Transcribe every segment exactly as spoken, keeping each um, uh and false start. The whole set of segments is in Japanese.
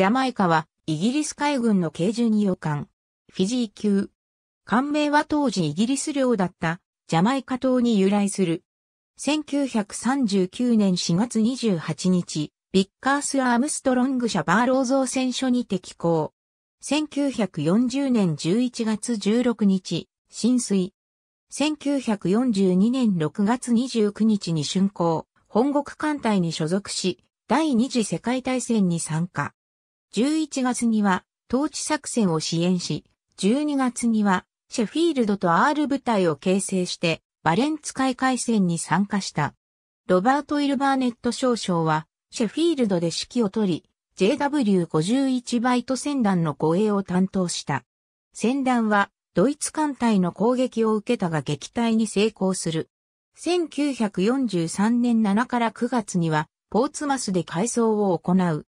ジャマイカはイギリス海軍の系巡洋艦、フィジー級。艦名は当時イギリス領だったジャマイカ島に由来する。せんきゅうひゃくさんじゅうきゅうねんしがつにじゅうはちにち、ビッカース・アームストロング社バーロー造船所にて寄港。せんきゅうひゃくよんじゅうねんじゅういちがつじゅうろくにち、進水。せんきゅうひゃくよんじゅうにねんろくがつにじゅうくにちに竣工、本国艦隊に所属し、第二次世界大戦に参加。じゅういちがつには、統治作戦を支援し、じゅうにがつには、シェフィールドとアール部隊を形成して、バレンツ海海戦に参加した。ロバート・イル・バーネット少将は、シェフィールドで指揮を取り、ジェイダブリューごじゅういち バイト船団の護衛を担当した。船団は、ドイツ艦隊の攻撃を受けたが撃退に成功する。せんきゅうひゃくよんじゅうさんねんしちからくがつには、ポーツマスで改装を行う。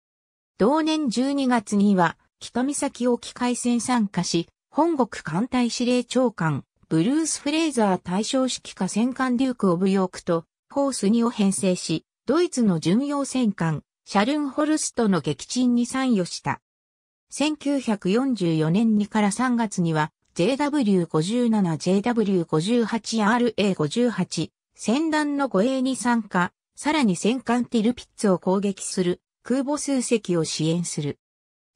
同年じゅうにがつには、北岬沖海戦参加し、本国艦隊司令長官、ブルース・フレイザー大将指揮下戦艦デューク・オブ・ヨークと、ホースにを編成し、ドイツの巡洋戦艦、シャルンホルストの撃沈に参与した。せんきゅうひゃくよんじゅうよねんにからさんがつには、ジェイダブリューごじゅうなな、ジェイダブリューごじゅうはち、アールエーごじゅうはち、船団の護衛に参加、さらに戦艦ティルピッツを攻撃する、空母数隻を支援する。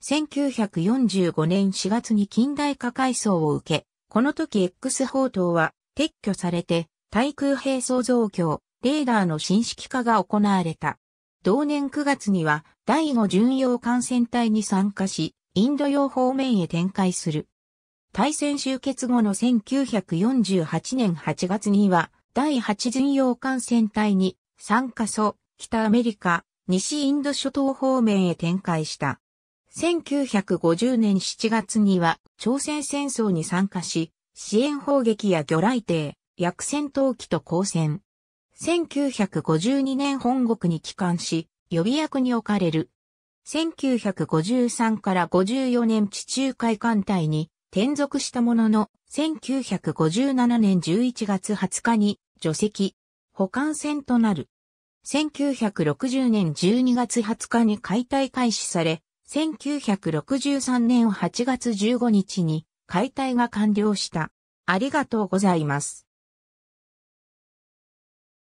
せんきゅうひゃくよんじゅうごねんしがつに近代化改装を受け、この時 X 砲塔は撤去されて、対空兵装増強、レーダーの新式化が行われた。同年くがつにはだいご巡洋艦戦隊に参加し、インド洋方面へ展開する。大戦終結後のせんきゅうひゃくよんじゅうはちねんはちがつには、だいはち巡洋艦戦隊に参加し、北アメリカ、西インド諸島方面へ展開した。せんきゅうひゃくごじゅうねんしちがつには朝鮮戦争に参加し、支援砲撃や魚雷艇、薬戦闘機と交戦。せんきゅうひゃくごじゅうにねん本国に帰還し、予備役に置かれる。せんきゅうひゃくごじゅうさんからごじゅうよねん地中海艦隊に転属したものの、せんきゅうひゃくごじゅうななねんじゅういちがつはつかに除籍、補完戦となる。せんきゅうひゃくろくじゅうねんじゅうにがつはつかに解体開始され、せんきゅうひゃくろくじゅうさんねんはちがつじゅうごにちに解体が完了した。ありがとうございます。